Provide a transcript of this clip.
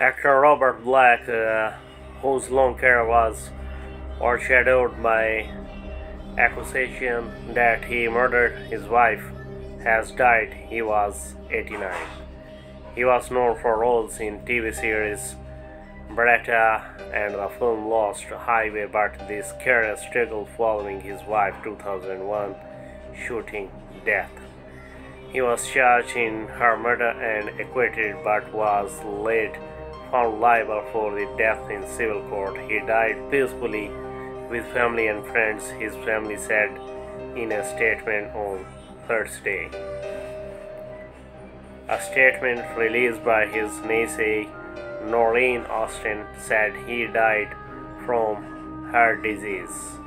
Actor Robert Blake, whose long career was overshadowed by accusation that he murdered his wife, has died. He was 89. He was known for roles in TV series Baretta and the film Lost Highway, but this career struggled following his wife's 2001 shooting death. He was charged in her murder and acquitted, but was later found liable for the death in civil court. He died peacefully with family and friends, his family said in a statement on Thursday. A statement released by his niece Noreen Austin said he died from heart disease.